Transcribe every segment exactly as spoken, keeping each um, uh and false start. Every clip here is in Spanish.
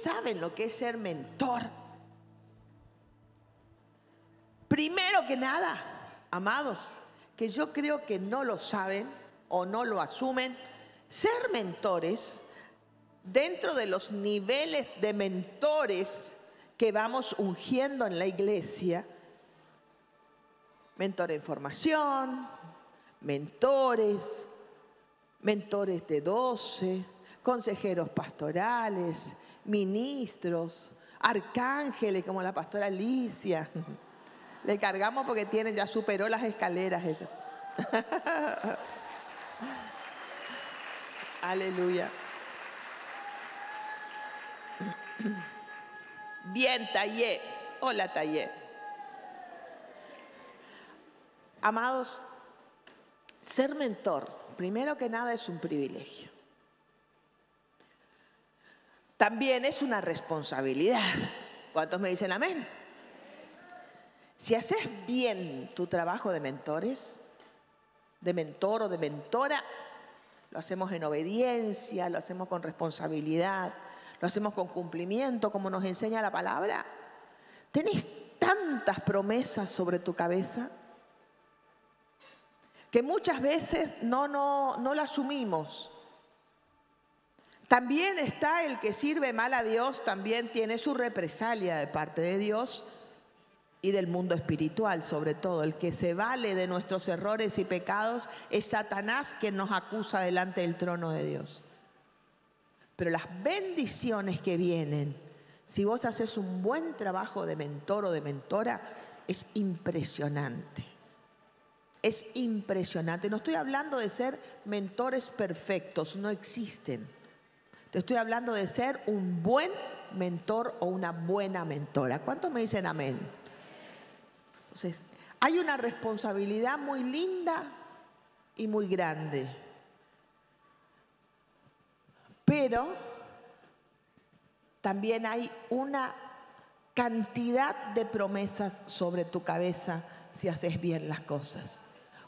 saben lo que es ser mentor. Primero que nada, amados, que yo creo que no lo saben o no lo asumen, ser mentores, dentro de los niveles de mentores que vamos ungiendo en la iglesia, mentor en formación, mentores, mentores de doce, consejeros pastorales, ministros, arcángeles como la pastora Alicia. Le cargamos porque tiene, ya superó las escaleras esa. Aleluya. Bien, Tayé. Hola, Tayé. Amados, ser mentor, primero que nada, es un privilegio. También es una responsabilidad. ¿Cuántos me dicen amén? Si haces bien tu trabajo de mentores, de mentor o de mentora, lo hacemos en obediencia, lo hacemos con responsabilidad, lo hacemos con cumplimiento, como nos enseña la palabra. Tenés tantas promesas sobre tu cabeza que muchas veces no, no, no las asumimos. También está el que sirve mal a Dios, también tiene su represalia de parte de Dios y del mundo espiritual, sobre todo. El que se vale de nuestros errores y pecados es Satanás, quien nos acusa delante del trono de Dios. Pero las bendiciones que vienen, si vos haces un buen trabajo de mentor o de mentora, es impresionante. Es impresionante. No estoy hablando de ser mentores perfectos, no existen. Te estoy hablando de ser un buen mentor o una buena mentora. ¿Cuántos me dicen amén? Entonces, hay una responsabilidad muy linda y muy grande. Pero también hay una cantidad de promesas sobre tu cabeza si haces bien las cosas.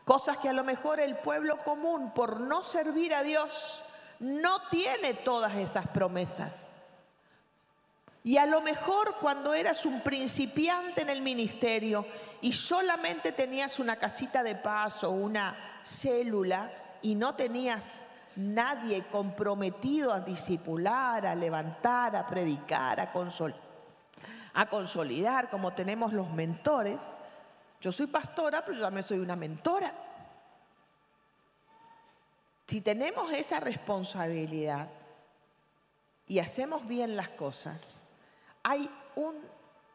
Cosas que a lo mejor el pueblo común, por no servir a Dios, no tiene todas esas promesas. Y a lo mejor cuando eras un principiante en el ministerio y solamente tenías una casita de paso, una célula, y no tenías nadie comprometido a discipular, a levantar, a predicar, a, consol a consolidar, como tenemos los mentores. Yo soy pastora, pero yo también soy una mentora. Si tenemos esa responsabilidad y hacemos bien las cosas, hay un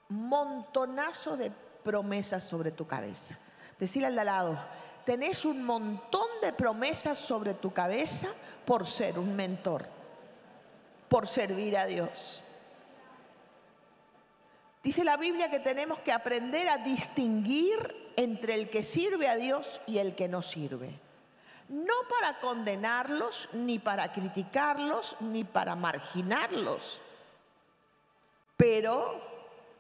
montonazo de promesas sobre tu cabeza. Decirle al de al lado: tenés un montón de promesas sobre tu cabeza por ser un mentor, por servir a Dios. Dice la Biblia que tenemos que aprender a distinguir entre el que sirve a Dios y el que no sirve. No para condenarlos, ni para criticarlos, ni para marginarlos. Pero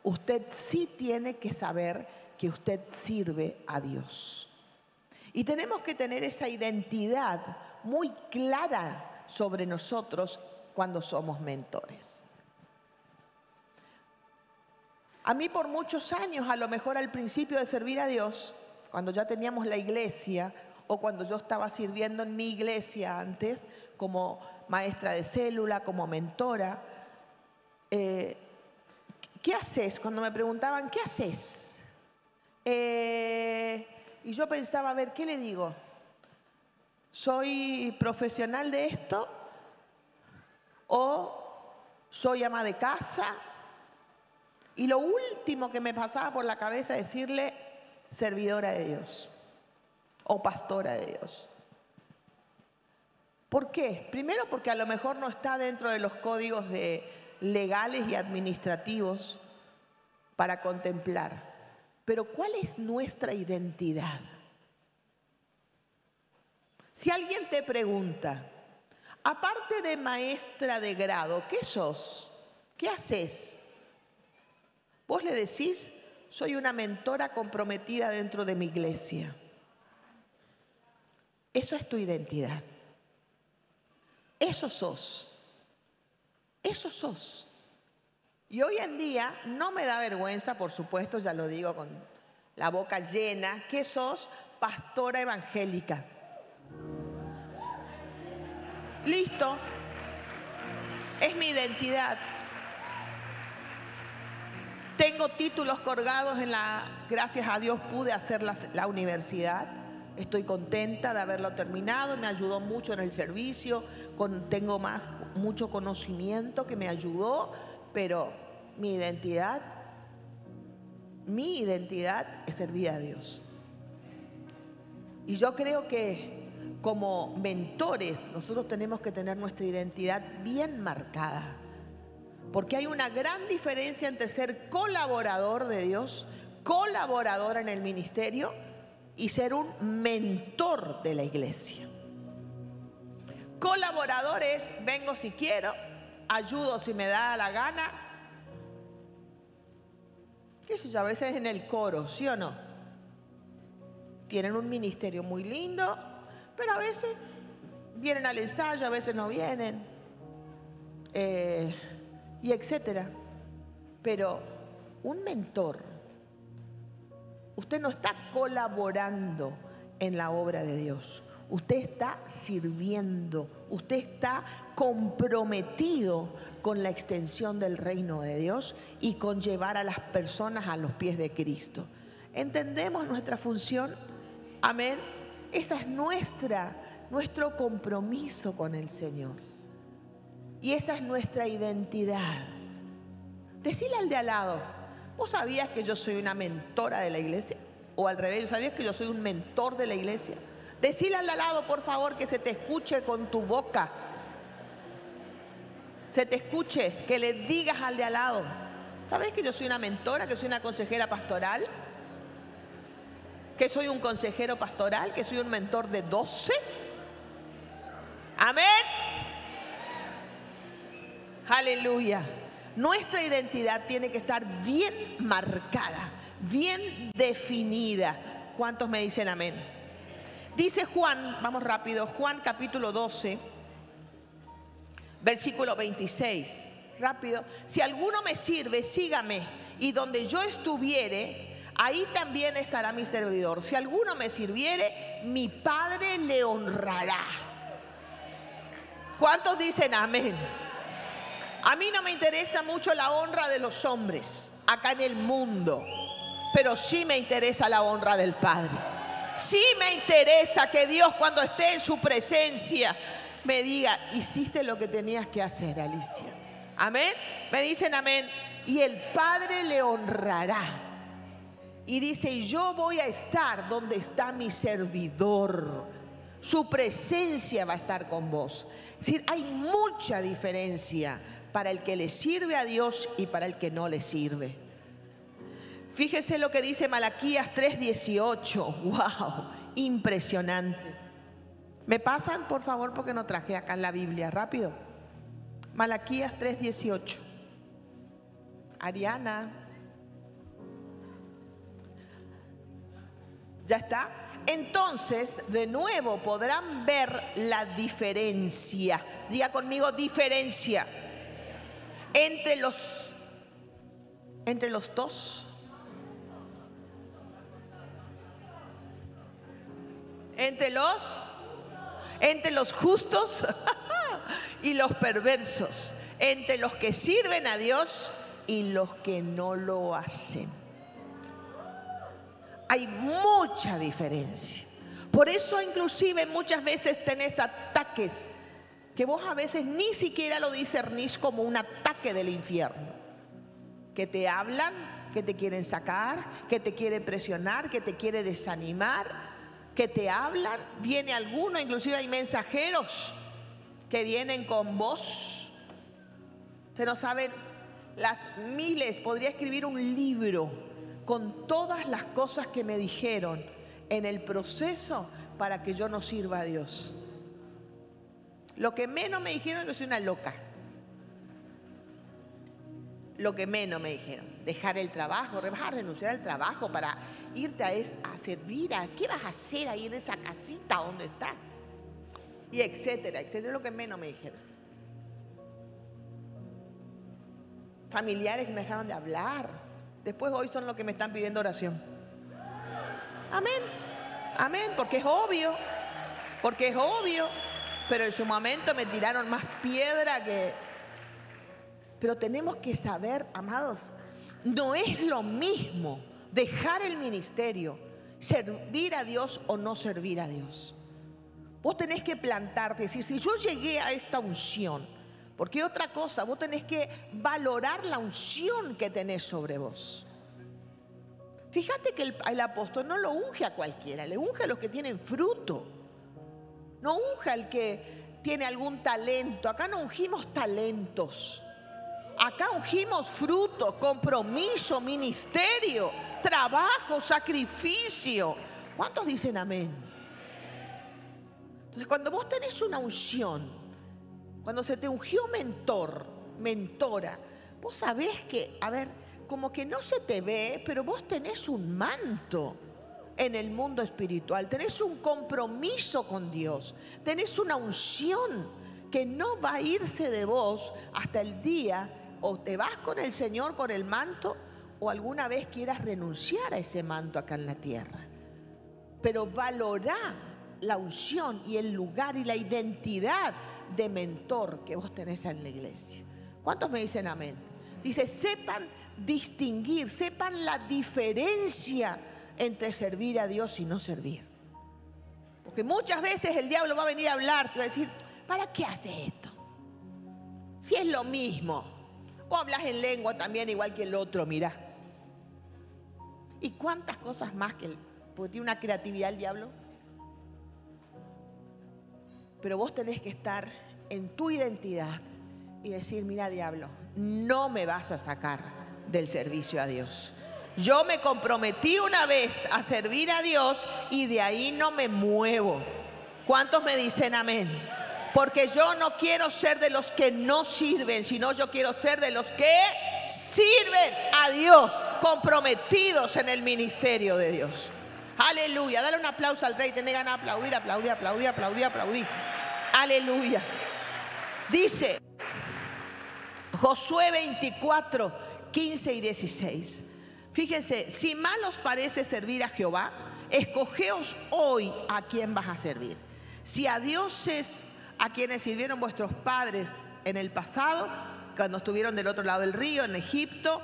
usted sí tiene que saber que usted sirve a Dios. Y tenemos que tener esa identidad muy clara sobre nosotros cuando somos mentores. A mí por muchos años, a lo mejor al principio de servir a Dios, cuando ya teníamos la iglesia o cuando yo estaba sirviendo en mi iglesia antes, como maestra de célula, como mentora, eh, ¿qué haces? Cuando me preguntaban, ¿qué haces? Eh... Y yo pensaba, a ver, ¿qué le digo? ¿Soy profesional de esto? ¿O soy ama de casa? Y lo último que me pasaba por la cabeza es decirle, servidora de Dios o pastora de Dios. ¿Por qué? Primero porque a lo mejor no está dentro de los códigos de legales y administrativos para contemplar. Pero ¿cuál es nuestra identidad? Si alguien te pregunta, aparte de maestra de grado, ¿qué sos? ¿Qué haces? Vos le decís, soy una mentora comprometida dentro de mi iglesia. Eso es tu identidad. Eso sos. Eso sos. Y hoy en día no me da vergüenza, por supuesto, ya lo digo con la boca llena, que sos pastora evangélica. Listo, es mi identidad. Tengo títulos colgados en la... Gracias a Dios pude hacer la, la universidad. Estoy contenta de haberlo terminado. Me ayudó mucho en el servicio. Con, tengo más, mucho conocimiento que me ayudó. Pero mi identidad, mi identidad es servir a Dios. Y yo creo que como mentores nosotros tenemos que tener nuestra identidad bien marcada. Porque hay una gran diferencia entre ser colaborador de Dios, colaborador en el ministerio, y ser un mentor de la iglesia. Colaborador es, vengo si quiero, ayudo si me da la gana. Qué sé yo, a veces en el coro, ¿sí o no? Tienen un ministerio muy lindo, pero a veces vienen al ensayo, a veces no vienen. Eh... Y etcétera. Pero un mentor, usted no está colaborando en la obra de Dios. Usted está sirviendo. Usted está comprometido con la extensión del reino de Dios y con llevar a las personas a los pies de Cristo. ¿Entendemos nuestra función? Amén. Esa es nuestra, nuestro compromiso con el Señor. Y esa es nuestra identidad. Decirle al de al lado, ¿vos sabías que yo soy una mentora de la iglesia? O al revés, ¿sabías que yo soy un mentor de la iglesia? Decirle al de al lado, por favor, que se te escuche con tu boca. Se te escuche, que le digas al de al lado, ¿sabés que yo soy una mentora, que soy una consejera pastoral? Que soy un consejero pastoral, que soy un mentor de doce. Amén. Aleluya. Nuestra identidad tiene que estar bien marcada, bien definida. ¿Cuántos me dicen amén? Dice Juan, vamos rápido, Juan capítulo doce, versículo veintiséis. Rápido. Si alguno me sirve, sígame, y donde yo estuviere, ahí también estará mi servidor. Si alguno me sirviere, mi Padre le honrará. ¿Cuántos dicen amén? A mí no me interesa mucho la honra de los hombres acá en el mundo, pero sí me interesa la honra del Padre. Sí me interesa que Dios, cuando esté en su presencia, me diga, hiciste lo que tenías que hacer, Alicia. Amén. Me dicen amén. Y el Padre le honrará. Y dice, y yo voy a estar donde está mi servidor. Su presencia va a estar con vos. Es decir, hay mucha diferencia para el que le sirve a Dios y para el que no le sirve. Fíjense lo que dice Malaquías tres dieciocho. ¡Wow! Impresionante. ¿Me pasan, por favor? Porque no traje acá en la Biblia. Rápido. Malaquías tres dieciocho. Ariana. ¿Ya está? Entonces, de nuevo, podrán ver la diferencia. Diga conmigo, diferencia. Entre los, entre los dos, entre los, entre los justos y los perversos, entre los que sirven a Dios y los que no lo hacen. Hay mucha diferencia. Por eso inclusive muchas veces tenés ataques que vos a veces ni siquiera lo discernís como un ataque del infierno. Que te hablan, que te quieren sacar, que te quieren presionar, que te quieren desanimar, que te hablan. Viene alguno, inclusive hay mensajeros que vienen con vos. Se nos saben las miles. Podría escribir un libro con todas las cosas que me dijeron en el proceso para que yo no sirva a Dios. Lo que menos me dijeron es que soy una loca. Lo que menos me dijeron. Dejar el trabajo, renunciar al trabajo para irte a, es, a servir. A, ¿Qué vas a hacer ahí en esa casita donde estás? Y etcétera, etcétera. Lo que menos me dijeron. familiares que me dejaron de hablar. Después hoy son los que me están pidiendo oración. Amén, amén, porque es obvio, porque es obvio. Pero en su momento me tiraron más piedra que... Pero tenemos que saber, amados, no es lo mismo dejar el ministerio, servir a Dios o no servir a Dios. Vos tenés que plantarte, decir, si yo llegué a esta unción, porque otra cosa, vos tenés que valorar la unción que tenés sobre vos. Fíjate que el, el apóstol no lo unge a cualquiera, le unge a los que tienen fruto. No unge al que tiene algún talento. Acá no ungimos talentos. Acá ungimos frutos, compromiso, ministerio, trabajo, sacrificio. ¿Cuántos dicen amén? Entonces, cuando vos tenés una unción, cuando se te ungió mentor, mentora, vos sabés que, a ver, como que no se te ve, pero vos tenés un manto en el mundo espiritual. Tenés un compromiso con Dios. Tenés una unción que no va a irse de vos hasta el día o te vas con el Señor con el manto, o alguna vez quieras renunciar a ese manto acá en la tierra. Pero valorá la unción y el lugar y la identidad de mentor que vos tenés en la iglesia. ¿Cuántos me dicen amén? Dice, sepan distinguir, sepan la diferencia entre servir a Dios y no servir. Porque muchas veces el diablo va a venir a hablar, te va a decir, ¿para qué haces esto? Si es lo mismo. Vos hablas en lengua también igual que el otro, mirá. Y cuántas cosas más que el, porque tiene una creatividad el diablo. Pero vos tenés que estar en tu identidad y decir, mira, diablo, no me vas a sacar del servicio a Dios. Yo me comprometí una vez a servir a Dios y de ahí no me muevo. ¿Cuántos me dicen amén? Porque yo no quiero ser de los que no sirven, sino yo quiero ser de los que sirven a Dios, comprometidos en el ministerio de Dios. Aleluya, dale un aplauso al Rey, tenés ganas de aplaudir, aplaudir, aplaudir, aplaudir, aplaudir. Aleluya. Dice Josué veinticuatro, quince y dieciséis. Fíjense, si mal os parece servir a Jehová, escogeos hoy a quién vas a servir. Si a Dios es a quienes sirvieron vuestros padres en el pasado, cuando estuvieron del otro lado del río, en Egipto,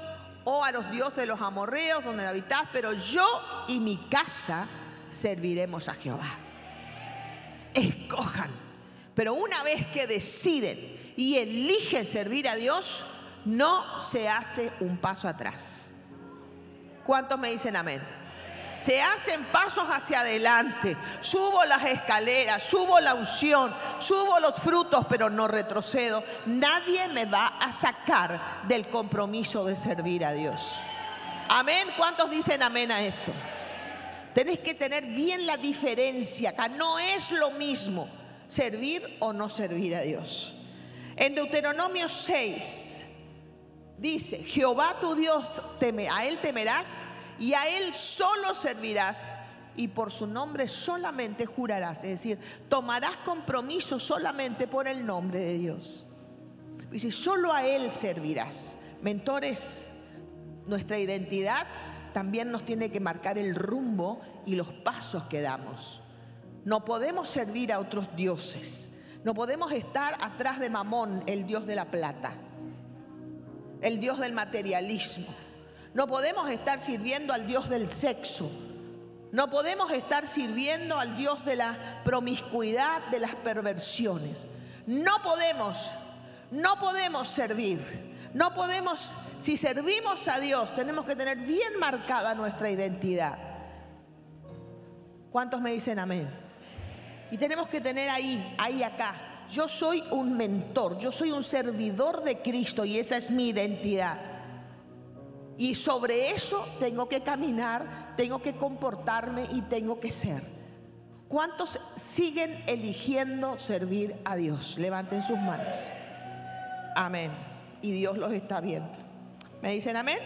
o a los dioses de los amorreos donde habitás, pero yo y mi casa serviremos a Jehová. Escojan, pero una vez que deciden y eligen servir a Dios, no se hace un paso atrás. ¿Cuántos me dicen amén? Se hacen pasos hacia adelante. Subo las escaleras, subo la unción, subo los frutos, pero no retrocedo. Nadie me va a sacar del compromiso de servir a Dios. Amén. ¿Cuántos dicen amén a esto? Tenés que tener bien la diferencia. Acá no es lo mismo servir o no servir a Dios. En Deuteronomio seis dice, Jehová tu Dios, teme, a él temerás y a él solo servirás y por su nombre solamente jurarás. Es decir, tomarás compromiso solamente por el nombre de Dios. Dice, solo a él servirás. Mentores, nuestra identidad también nos tiene que marcar el rumbo y los pasos que damos. No podemos servir a otros dioses. No podemos estar atrás de Mamón, el dios de la plata, el dios del materialismo. No podemos estar sirviendo al Dios del sexo. No podemos estar sirviendo al Dios de la promiscuidad, de las perversiones. No podemos, no podemos servir. No podemos, si servimos a Dios, tenemos que tener bien marcada nuestra identidad. ¿Cuántos me dicen amén? Y tenemos que tener ahí, ahí acá. Yo soy un mentor, yo soy un servidor de Cristo y esa es mi identidad. Y sobre eso tengo que caminar, tengo que comportarme y tengo que ser. ¿Cuántos siguen eligiendo servir a Dios? Levanten sus manos. Amén. Y Dios los está viendo. ¿Me dicen amén?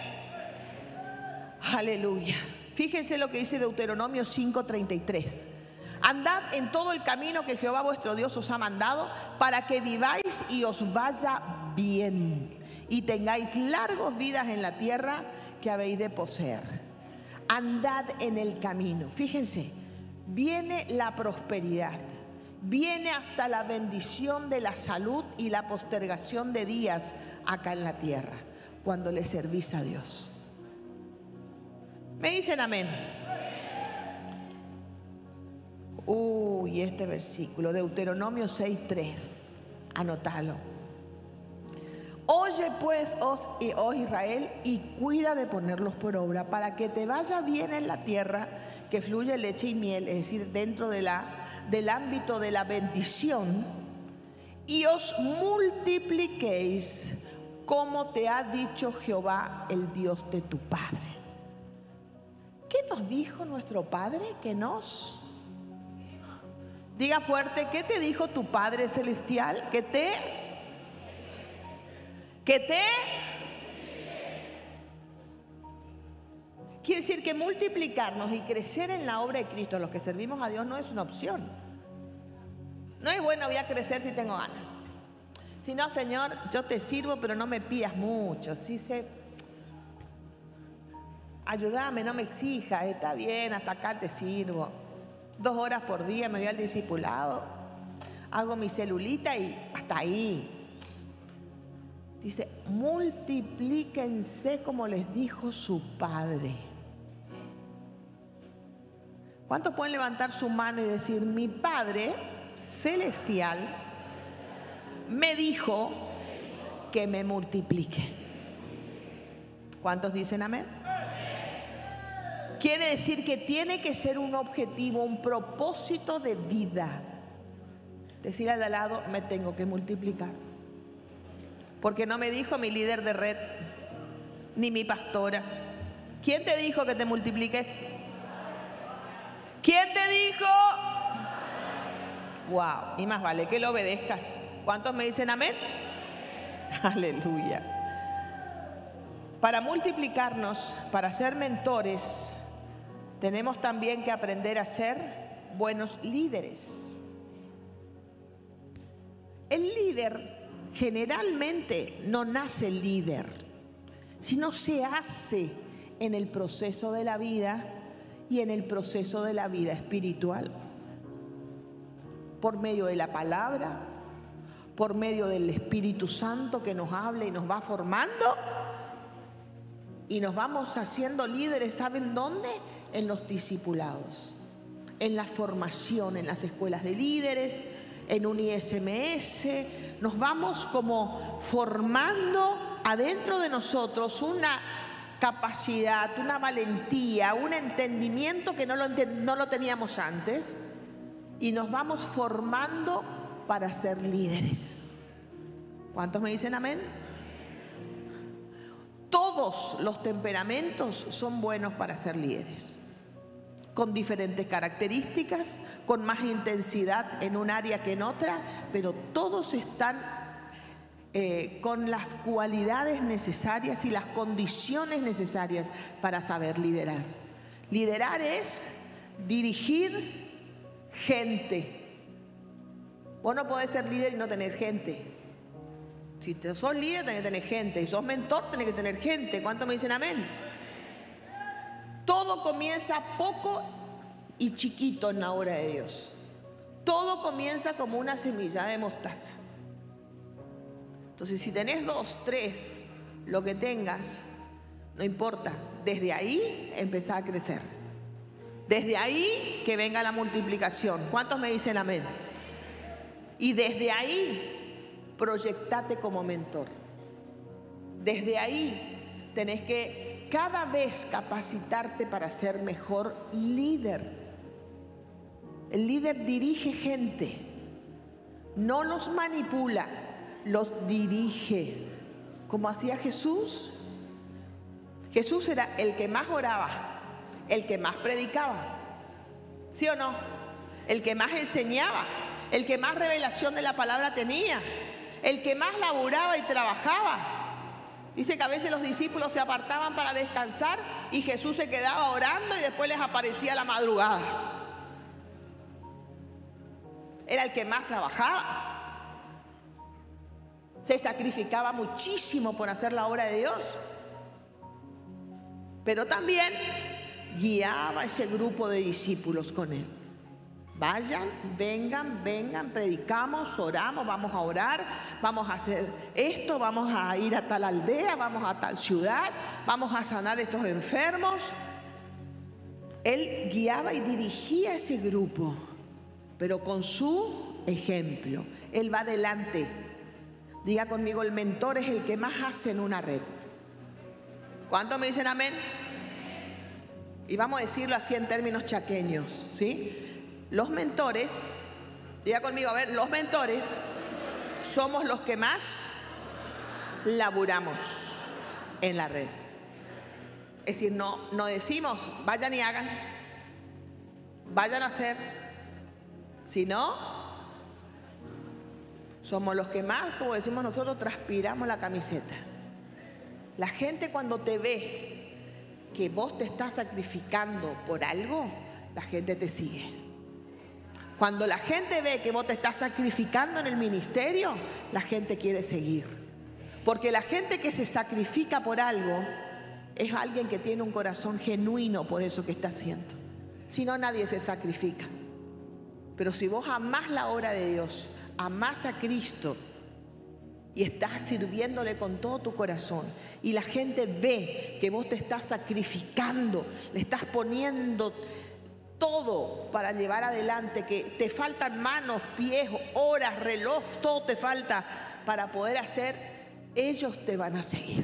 Aleluya. Fíjense lo que dice Deuteronomio cinco, treinta y tres. Andad en todo el camino que Jehová vuestro Dios os ha mandado para que viváis y os vaya bien. y tengáis largos vidas en la tierra que habéis de poseer. Andad en el camino. Fíjense, viene la prosperidad, viene hasta la bendición de la salud y la postergación de días acá en la tierra, cuando le servís a Dios. ¿Me dicen amén? Uy, este versículo, Deuteronomio seis tres, anótalo. Oye pues, oh Israel, y cuida de ponerlos por obra, para que te vaya bien en la tierra que fluye leche y miel, es decir, dentro de la, del ámbito de la bendición, y os multipliquéis como te ha dicho Jehová, el Dios de tu Padre. ¿Qué nos dijo nuestro Padre? Que nos... Diga fuerte, ¿qué te dijo tu Padre Celestial? Que te... Que te... Quiere decir que multiplicarnos y crecer en la obra de Cristo, los que servimos a Dios, no es una opción. No es bueno, voy a crecer si tengo ganas. Si no, Señor, yo te sirvo, pero no me pidas mucho. Si se... Ayúdame, no me exijas, está bien, hasta acá te sirvo. Dos horas por día me voy al discipulado, hago mi celulita y hasta ahí. Dice, multiplíquense como les dijo su Padre. ¿Cuántos pueden levantar su mano y decir, mi Padre Celestial me dijo que me multiplique? ¿Cuántos dicen amén? Quiere decir que tiene que ser un objetivo, un propósito de vida. Decir al lado, me tengo que multiplicar. Porque no me dijo mi líder de red, ni mi pastora. ¿Quién te dijo que te multipliques? ¿Quién te dijo? Wow, y más vale que lo obedezcas. ¿Cuántos me dicen amén? Aleluya. Para multiplicarnos, para ser mentores, tenemos también que aprender a ser buenos líderes. El líder... Generalmente no nace el líder, sino se hace en el proceso de la vida y en el proceso de la vida espiritual. Por medio de la palabra, por medio del Espíritu Santo que nos habla y nos va formando, y nos vamos haciendo líderes, ¿saben dónde? En los discipulados, en la formación, en las escuelas de líderes, en un I S M S, nos vamos como formando adentro de nosotros una capacidad, una valentía, un entendimiento que no lo, no lo teníamos antes, y nos vamos formando para ser líderes. ¿Cuántos me dicen amén? Todos los temperamentos son buenos para ser líderes, con diferentes características, con más intensidad en un área que en otra, pero todos están eh, con las cualidades necesarias y las condiciones necesarias para saber liderar. Liderar es dirigir gente. Vos no podés ser líder y no tener gente. Si sos líder tenés que tener gente, y sos mentor tenés que tener gente. ¿Cuánto me dicen amén? Todo comienza poco y chiquito en la obra de Dios. Todo comienza como una semilla de mostaza. Entonces, si tenés dos, tres, lo que tengas, no importa. Desde ahí empezá a crecer. Desde ahí que venga la multiplicación. ¿Cuántos me dicen amén? Y desde ahí proyectate como mentor. Desde ahí tenés que cada vez capacitarte para ser mejor líder. El líder dirige gente, no los manipula, los dirige, como hacía Jesús. Jesús era el que más oraba, el que más predicaba, ¿sí o no? El que más enseñaba, el que más revelación de la palabra tenía, el que más laburaba y trabajaba. Dice que a veces los discípulos se apartaban para descansar y Jesús se quedaba orando y después les aparecía la madrugada. Era el que más trabajaba. se sacrificaba muchísimo por hacer la obra de Dios, pero también guiaba a ese grupo de discípulos con él. Vayan, vengan, vengan, predicamos, oramos, vamos a orar, vamos a hacer esto, vamos a ir a tal aldea, vamos a tal ciudad, vamos a sanar a estos enfermos. Él guiaba y dirigía a ese grupo, pero con su ejemplo. Él va adelante. Diga conmigo, el mentor es el que más hace en una red. ¿Cuántos me dicen amén? Y vamos a decirlo así en términos chaqueños, ¿sí? Los mentores, diga conmigo, a ver, los mentores somos los que más laburamos en la red. Es decir, no, no decimos, vayan y hagan, vayan a hacer, sino somos los que más, como decimos nosotros, transpiramos la camiseta. La gente, cuando te ve que vos te estás sacrificando por algo, la gente te sigue. Cuando la gente ve que vos te estás sacrificando en el ministerio, la gente quiere seguir. Porque la gente que se sacrifica por algo es alguien que tiene un corazón genuino por eso que está haciendo. Si no, nadie se sacrifica. Pero si vos amás la obra de Dios, amás a Cristo y estás sirviéndole con todo tu corazón, y la gente ve que vos te estás sacrificando, le estás poniendo todo para llevar adelante, que te faltan manos, pies, horas, reloj, todo te falta para poder hacer, ellos te van a seguir.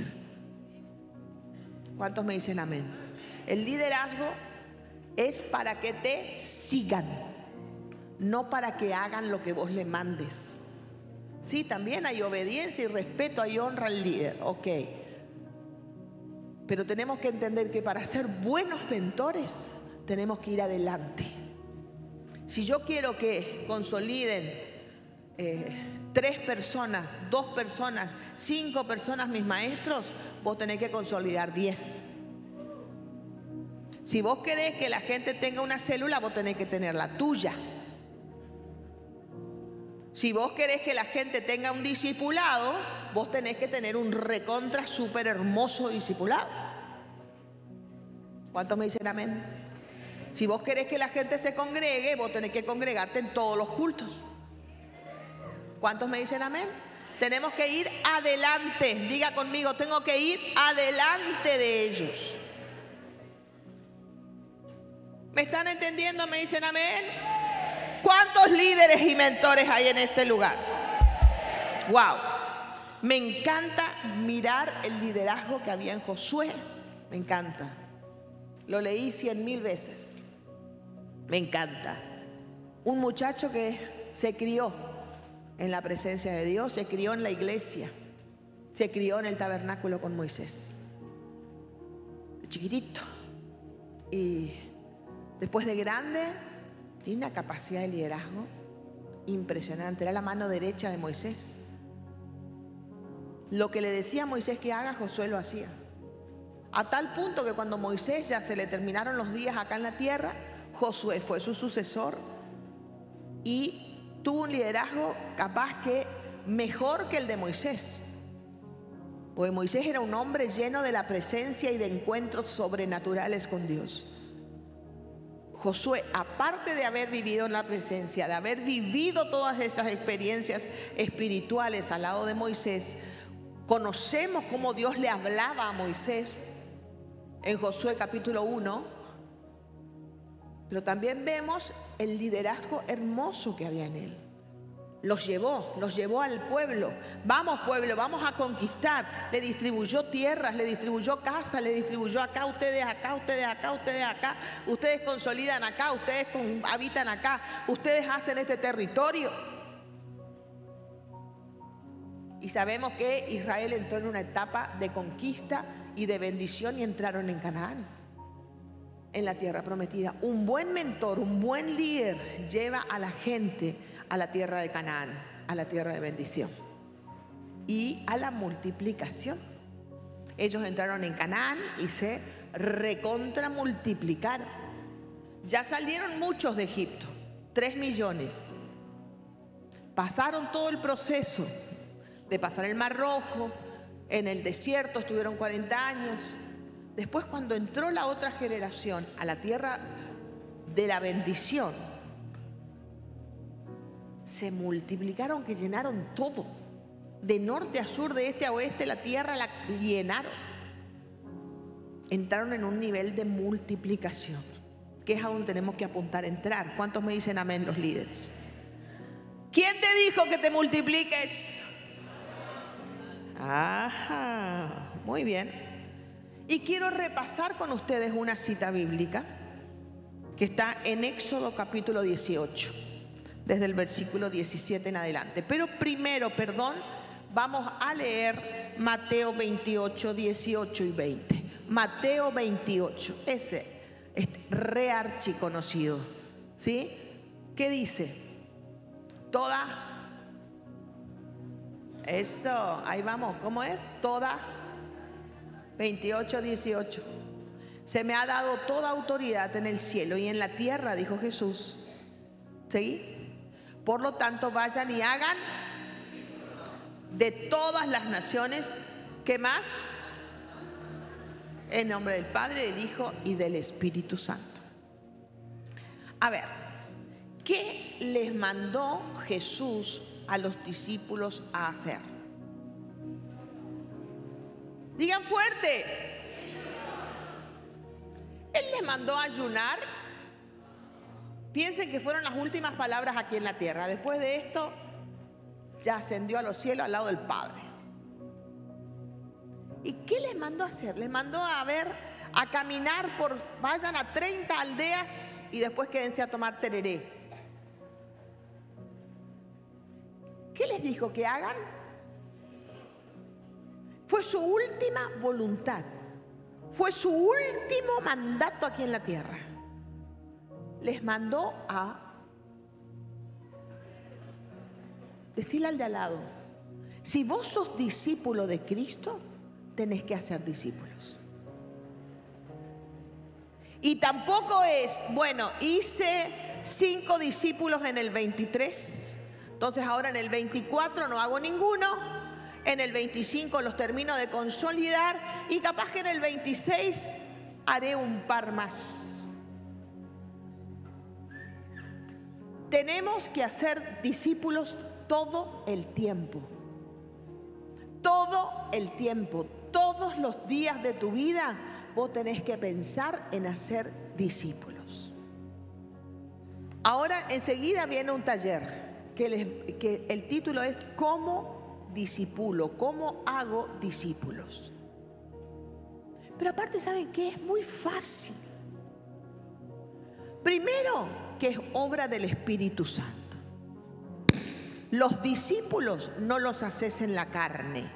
¿Cuántos me dicen amén? El liderazgo es para que te sigan, no para que hagan lo que vos le mandes. Sí, también hay obediencia y respeto, hay honra al líder, ok. Pero tenemos que entender que para ser buenos mentores tenemos que ir adelante. Si yo quiero que consoliden eh, tres personas, dos personas, cinco personas mis maestros, vos tenés que consolidar diez. Si vos querés que la gente tenga una célula, vos tenés que tener la tuya. Si vos querés que la gente tenga un discipulado, vos tenés que tener un recontra súper hermoso discipulado. ¿Cuántos me dicen amén? Si vos querés que la gente se congregue, vos tenés que congregarte en todos los cultos. ¿Cuántos me dicen amén? Tenemos que ir adelante. Diga conmigo, tengo que ir adelante de ellos. ¿Me están entendiendo? ¿Me dicen amén? ¿Cuántos líderes y mentores hay en este lugar? ¡Wow! Me encanta mirar el liderazgo que había en Josué. Me encanta. Lo leí cien mil veces. Me encanta. Un muchacho que se crió en la presencia de Dios, se crió en la iglesia, se crió en el tabernáculo con Moisés, chiquitito. Y después de grande, tiene una capacidad de liderazgo impresionante. Era la mano derecha de Moisés. Lo que le decía a Moisés que haga, Josué lo hacía. A tal punto que cuando Moisés ya se le terminaron los días acá en la tierra, Josué fue su sucesor y tuvo un liderazgo capaz que mejor que el de Moisés. Porque Moisés era un hombre lleno de la presencia y de encuentros sobrenaturales con Dios. Josué, aparte de haber vivido en la presencia, de haber vivido todas estas experiencias espirituales al lado de Moisés, conocemos cómo Dios le hablaba a Moisés en Josué capítulo uno, pero también vemos el liderazgo hermoso que había en él. Los llevó, los llevó al pueblo. Vamos pueblo, vamos a conquistar. Le distribuyó tierras, le distribuyó casas, le distribuyó acá, ustedes acá, ustedes acá, ustedes acá. Ustedes consolidan acá, ustedes habitan acá, ustedes hacen este territorio. Y sabemos que Israel entró en una etapa de conquista y de bendición y entraron en Canaán, en la tierra prometida. Un buen mentor, un buen líder lleva a la gente a la tierra de Canaán, a la tierra de bendición y a la multiplicación. Ellos entraron en Canaán y se recontramultiplicaron. Ya salieron muchos de Egipto, tres millones. Pasaron todo el proceso de pasar el Mar Rojo, en el desierto estuvieron cuarenta años. Después, cuando entró la otra generación a la tierra de la bendición, se multiplicaron, que llenaron todo. De norte a sur, de este a oeste, la tierra la llenaron. Entraron en un nivel de multiplicación, que es a donde tenemos que apuntar a entrar. ¿Cuántos me dicen amén los líderes? ¿Quién te dijo que te multipliques? Ajá, muy bien. Y quiero repasar con ustedes una cita bíblica que está en Éxodo capítulo dieciocho, desde el versículo diecisiete en adelante. Pero primero, perdón, vamos a leer Mateo veintiocho, dieciocho y veinte. Mateo veintiocho, ese es re archi conocido, ¿sí? ¿Qué dice? Toda... Eso, ahí vamos, ¿cómo es? Toda, veintiocho, dieciocho. Se me ha dado toda autoridad en el cielo y en la tierra, dijo Jesús. ¿Sí? Por lo tanto, vayan y hagan de todas las naciones, ¿qué más? En nombre del Padre, del Hijo y del Espíritu Santo. A ver, ¿qué les mandó Jesús a los discípulos a hacer? Digan fuerte. Él les mandó a ayunar. Piensen que fueron las últimas palabras aquí en la tierra. Después de esto ya ascendió a los cielos al lado del Padre. ¿Y qué les mandó a hacer? Les mandó a ver, a caminar por, vayan a treinta aldeas y después quédense a tomar tereré. ¿Qué les dijo que hagan? Fue su última voluntad. Fue su último mandato aquí en la tierra. Les mandó a decirle al de al lado: si vos sos discípulo de Cristo, tenés que hacer discípulos. Y tampoco es, bueno, hice cinco discípulos en el veintitrés. Entonces ahora en el veinticuatro no hago ninguno, en el veinticinco los termino de consolidar y capaz que en el veintiséis haré un par más. Tenemos que hacer discípulos todo el tiempo, todo el tiempo, todos los días de tu vida vos tenés que pensar en hacer discípulos. Ahora enseguida viene un taller. Que, les, que el título es ¿Cómo discipulo? ¿Cómo hago discípulos? Pero aparte, ¿saben qué? Es muy fácil. Primero, que es obra del Espíritu Santo. Los discípulos no los haces en la carne.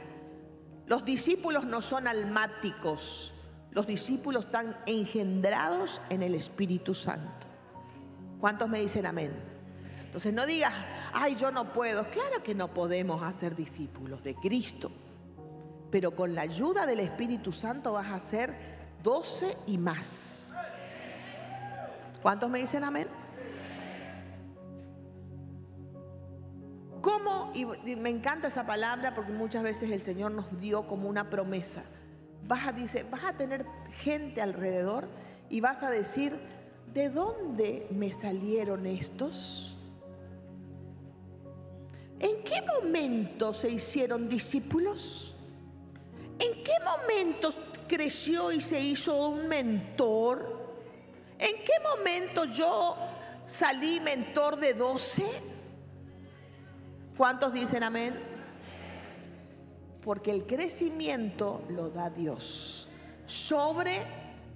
Los discípulos no son almáticos. Los discípulos están engendrados en el Espíritu Santo. ¿Cuántos me dicen amén? Entonces no digas, ay, yo no puedo. Claro que no podemos hacer discípulos de Cristo, pero con la ayuda del Espíritu Santo vas a hacer doce y más. ¿Cuántos me dicen amén? ¿Cómo? Y me encanta esa palabra porque muchas veces el Señor nos dio como una promesa. Vas a, dice, vas a tener gente alrededor y vas a decir, ¿de dónde me salieron estos? ¿En qué momento se hicieron discípulos? ¿En qué momento creció y se hizo un mentor? ¿En qué momento yo salí mentor de doce? ¿Cuántos dicen amén? Porque el crecimiento lo da Dios sobre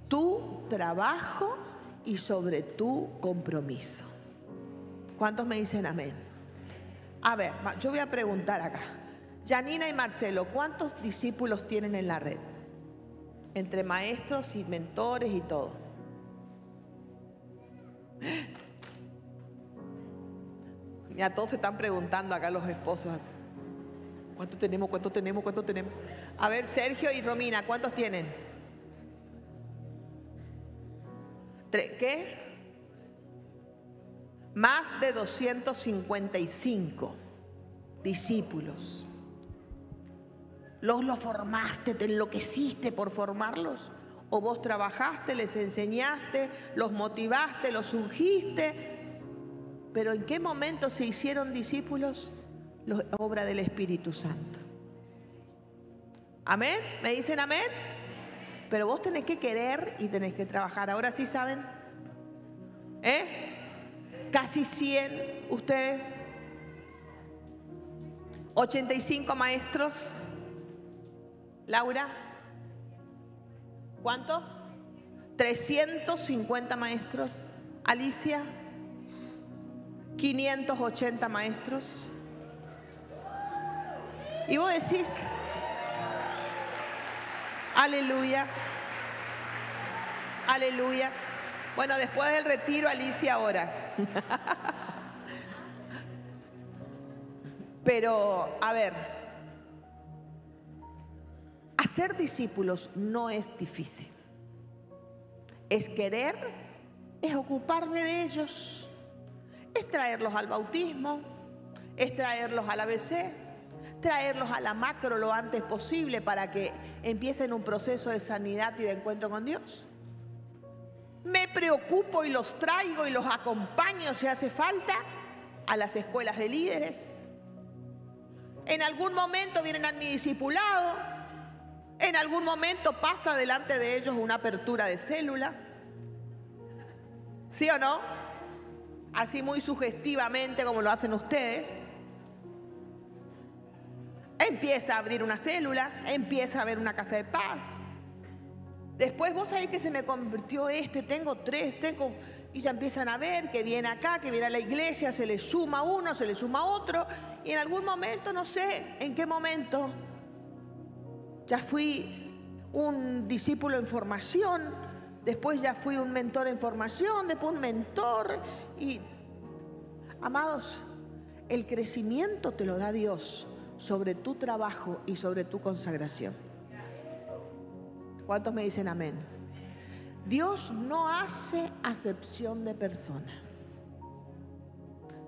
tu trabajo y sobre tu compromiso. ¿Cuántos me dicen amén? A ver, yo voy a preguntar acá. Janina y Marcelo, ¿cuántos discípulos tienen en la red? Entre maestros y mentores y todo. Ya todos se están preguntando acá los esposos. ¿Cuántos tenemos? ¿Cuántos tenemos? ¿Cuántos tenemos? A ver, Sergio y Romina, ¿cuántos tienen? ¿Tres? ¿Qué? Más de doscientos cincuenta y cinco discípulos. ¿Los los formaste, te enloqueciste por formarlos? ¿O vos trabajaste, les enseñaste, los motivaste, los ungiste? ¿Pero en qué momento se hicieron discípulos? La obra del Espíritu Santo. ¿Amén? ¿Me dicen amén? Pero vos tenés que querer y tenés que trabajar. Ahora sí saben. ¿Eh? Casi cien ustedes. ochenta y cinco maestros. Laura. ¿Cuánto? trescientos cincuenta maestros. Alicia. quinientos ochenta maestros. Y vos decís, aleluya, aleluya. Bueno, después del retiro, Alicia ahora. Pero, a ver, hacer discípulos no es difícil. Es querer, es ocuparme de ellos, es traerlos al bautismo, es traerlos al A B C. Traerlos a la macro lo antes posible para que empiecen un proceso de sanidad y de encuentro con Dios. Me preocupo y los traigo y los acompaño si hace falta a las escuelas de líderes. En algún momento vienen a mi discipulado, en algún momento pasa delante de ellos una apertura de célula. ¿Sí o no? Así muy sugestivamente como lo hacen ustedes. Empieza a abrir una célula, empieza a ver una casa de paz. Después vos sabés que se me convirtió este, tengo tres, tengo... Y ya empiezan a ver que viene acá, que viene a la iglesia, se le suma uno, se le suma otro. Y en algún momento, no sé en qué momento, ya fui un discípulo en formación, después ya fui un mentor en formación, después un mentor. Y, amados, el crecimiento te lo da Dios. Sobre tu trabajo y sobre tu consagración. ¿Cuántos me dicen amén? Dios no hace acepción de personas.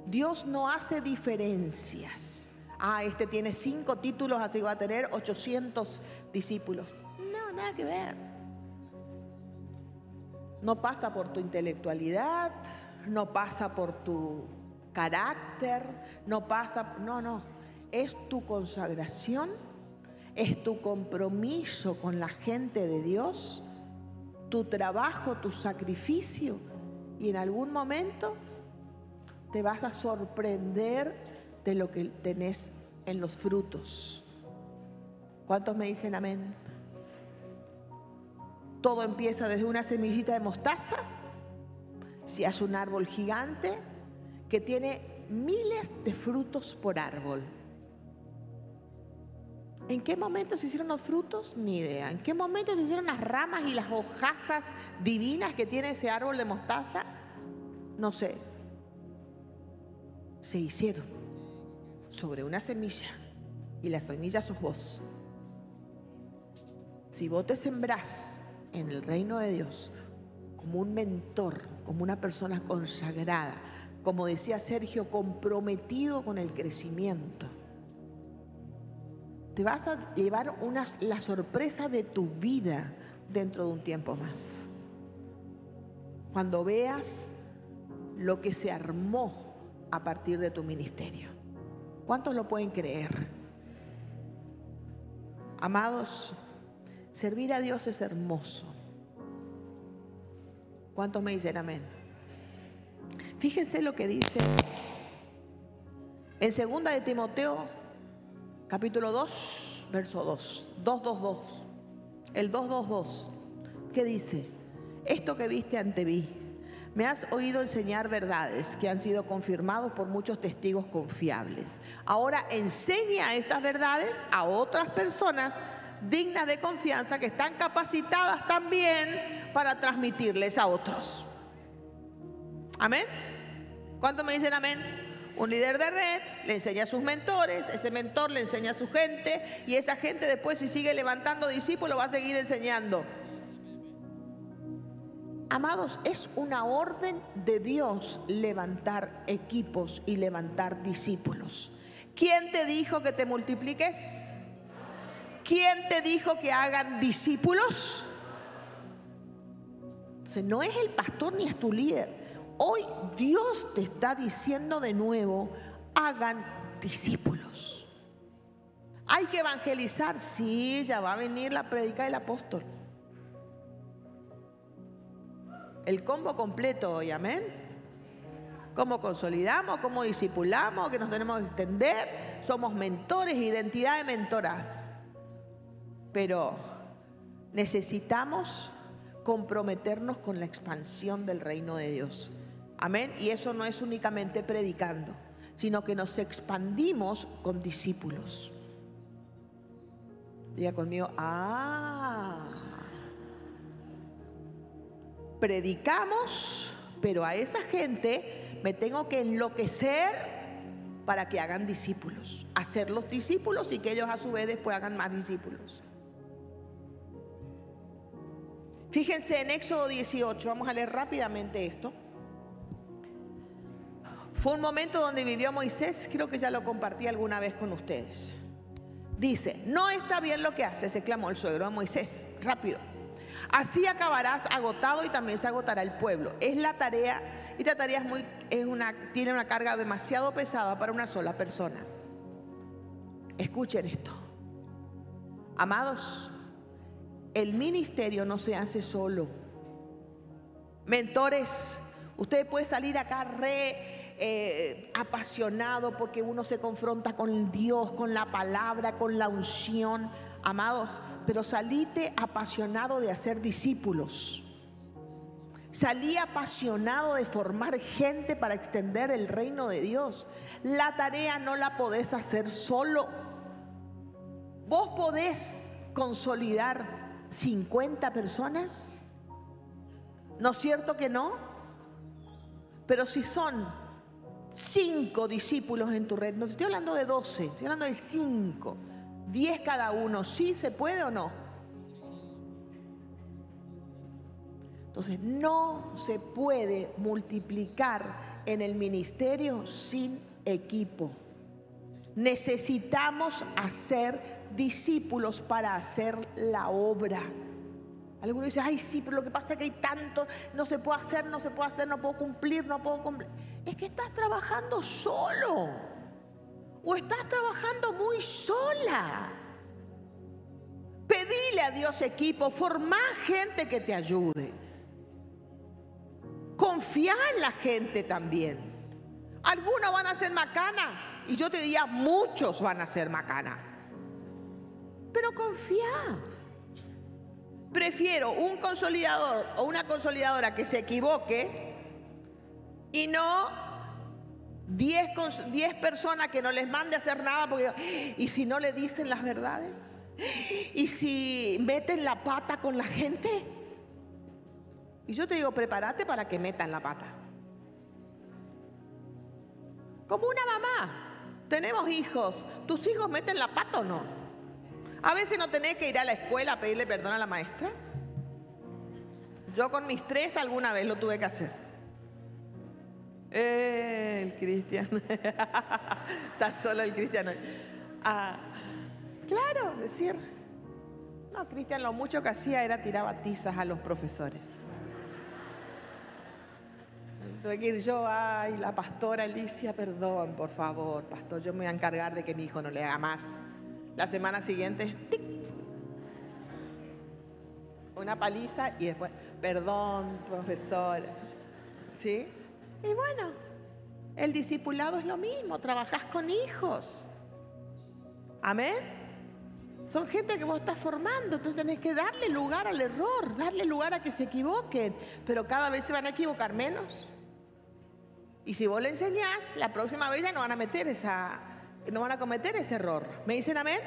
Dios no hace diferencias. Ah, este tiene cinco títulos, así va a tener ochocientos discípulos. No, nada que ver. No pasa por tu intelectualidad, no pasa por tu carácter, no pasa, no, no. Es tu consagración, es tu compromiso con la gente de Dios, tu trabajo, tu sacrificio. Y en algún momento te vas a sorprender de lo que tenés en los frutos. ¿Cuántos me dicen amén? Todo empieza desde una semillita de mostaza. Si es un árbol gigante que tiene miles de frutos por árbol. ¿En qué momento se hicieron los frutos? Ni idea. ¿En qué momento se hicieron las ramas y las hojazas divinas que tiene ese árbol de mostaza? No sé. Se hicieron sobre una semilla y la semilla sos vos. Si vos te sembrás en el reino de Dios como un mentor, como una persona consagrada, como decía Sergio, comprometido con el crecimiento, te vas a llevar una, la sorpresa de tu vida dentro de un tiempo más. Cuando veas lo que se armó a partir de tu ministerio. ¿Cuántos lo pueden creer? Amados, servir a Dios es hermoso. ¿Cuántos me dicen amén? Fíjense lo que dice en Segunda de Timoteo. Capítulo dos, verso dos, dos, dos, dos, el dos, dos, dos, ¿qué dice? Esto que viste ante mí, me has oído enseñar verdades que han sido confirmados por muchos testigos confiables. Ahora enseña estas verdades a otras personas dignas de confianza que están capacitadas también para transmitirles a otros. ¿Amén? ¿Cuántos me dicen amén? Un líder de red le enseña a sus mentores, ese mentor le enseña a su gente y esa gente después si sigue levantando discípulos va a seguir enseñando. Amados, es una orden de Dios levantar equipos y levantar discípulos. ¿Quién te dijo que te multipliques? ¿Quién te dijo que hagan discípulos? Entonces, no es el pastor ni es tu líder. Hoy Dios te está diciendo de nuevo, hagan discípulos. Hay que evangelizar, sí, ya va a venir la prédica del apóstol. El combo completo hoy, amén. Cómo consolidamos, cómo discipulamos, que nos tenemos que extender, somos mentores, identidad de mentoraz. Pero necesitamos comprometernos con la expansión del reino de Dios. Amén. Y eso no es únicamente predicando, sino que nos expandimos con discípulos. Diga conmigo, ah, predicamos, pero a esa gente me tengo que enloquecer para que hagan discípulos, hacerlos discípulos y que ellos a su vez después hagan más discípulos. Fíjense en Éxodo dieciocho, vamos a leer rápidamente esto. Fue un momento donde vivió Moisés, creo que ya lo compartí alguna vez con ustedes. Dice, no está bien lo que haces, exclamó el suegro de Moisés, rápido. Así acabarás agotado y también se agotará el pueblo. Es la tarea, esta tarea es muy, es una, tiene una carga demasiado pesada para una sola persona. Escuchen esto. Amados, el ministerio no se hace solo. Mentores, usted puede salir acá re... Eh, apasionado porque uno se confronta con Dios, con la palabra, con la unción, amados, pero salite apasionado de hacer discípulos, salí apasionado de formar gente para extender el reino de Dios. La tarea no la podés hacer solo. Vos podés consolidar cincuenta personas, ¿no es cierto que no? Pero si son cinco discípulos en tu red, no estoy hablando de doce, estoy hablando de cinco, diez cada uno, ¿sí se puede o no? Entonces no se puede multiplicar en el ministerio sin equipo. Necesitamos hacer discípulos para hacer la obra. Algunos dicen, ay sí, pero lo que pasa es que hay tanto, no se puede hacer, no se puede hacer, no puedo cumplir, no puedo cumplir. Es que estás trabajando solo o estás trabajando muy sola. Pedile a Dios equipo, formá gente que te ayude. Confía en la gente también. Algunos van a ser macana y yo te diría, muchos van a ser macana. Pero confía. Prefiero un consolidador o una consolidadora que se equivoque y no diez personas que no les mande a hacer nada porque, y si no le dicen las verdades, y si meten la pata con la gente. Y yo te digo, prepárate para que metan la pata. Como una mamá, tenemos hijos, ¿tus hijos meten la pata o no? A veces no tenés que ir a la escuela a pedirle perdón a la maestra. Yo con mis tres alguna vez lo tuve que hacer. Eh, el cristiano. Está solo el cristiano. Ah, claro, es decir, no, Cristian lo mucho que hacía era tirar batizas a los profesores. Tuve que ir yo, ay, la pastora Alicia, perdón, por favor, pastor, yo me voy a encargar de que mi hijo no le haga más. La semana siguiente, tic, una paliza y después, perdón, profesor. ¿Sí? Y bueno, el discipulado es lo mismo, trabajás con hijos. Amén. Son gente que vos estás formando, tú tenés que darle lugar al error, darle lugar a que se equivoquen, pero cada vez se van a equivocar menos. Y si vos le enseñás, la próxima vez ya no van a meter esa... no van a cometer ese error. ¿Me dicen amén?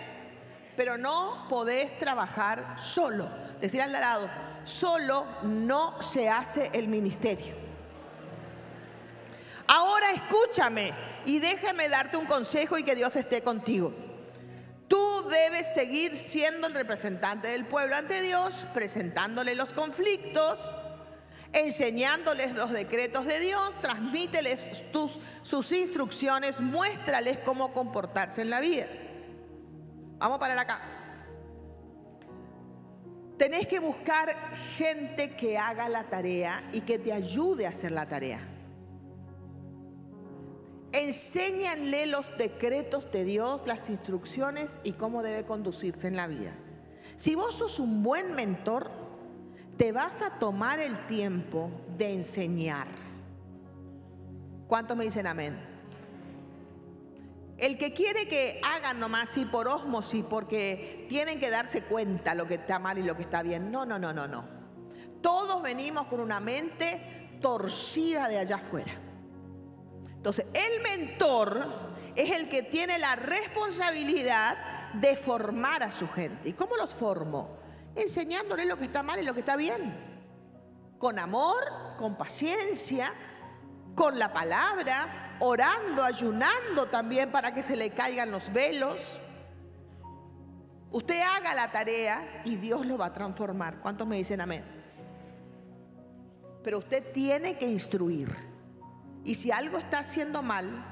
Pero no podés trabajar solo. Decir al lado, solo no se hace el ministerio. Ahora escúchame y déjame darte un consejo y que Dios esté contigo. Tú debes seguir siendo el representante del pueblo ante Dios, presentándole los conflictos, enseñándoles los decretos de Dios, transmíteles tus, sus instrucciones, muéstrales cómo comportarse en la vida. Vamos a parar acá. Tenés que buscar gente que haga la tarea y que te ayude a hacer la tarea. Enséñanle los decretos de Dios, las instrucciones y cómo debe conducirse en la vida. Si vos sos un buen mentor, te vas a tomar el tiempo de enseñar. ¿Cuántos me dicen amén? El que quiere que hagan nomás y por ósmosis, porque tienen que darse cuenta lo que está mal y lo que está bien. No, no, no, no, no. Todos venimos con una mente torcida de allá afuera. Entonces, el mentor es el que tiene la responsabilidad de formar a su gente. ¿Y cómo los formo? Enseñándole lo que está mal y lo que está bien. Con amor, con paciencia, con la palabra, orando, ayunando también para que se le caigan los velos. Usted haga la tarea y Dios lo va a transformar. ¿Cuántos me dicen amén? Pero usted tiene que instruir. Y si algo está haciendo mal,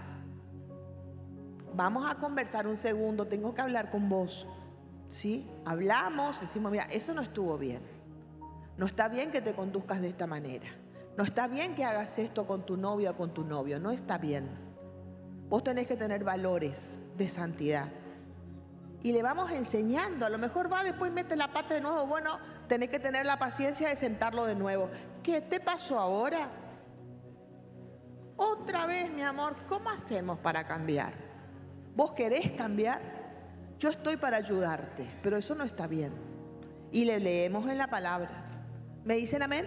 vamos a conversar un segundo, tengo que hablar con vos. ¿Sí? Hablamos, decimos, mira, eso no estuvo bien. No está bien que te conduzcas de esta manera. No está bien que hagas esto con tu novia o con tu novio. No está bien. Vos tenés que tener valores de santidad. Y le vamos enseñando. A lo mejor va después y mete la pata de nuevo. Bueno, tenés que tener la paciencia de sentarlo de nuevo. ¿Qué te pasó ahora? Otra vez, mi amor, ¿cómo hacemos para cambiar? ¿Vos querés cambiar? Yo estoy para ayudarte, pero eso no está bien. Y le leemos en la palabra. ¿Me dicen amén?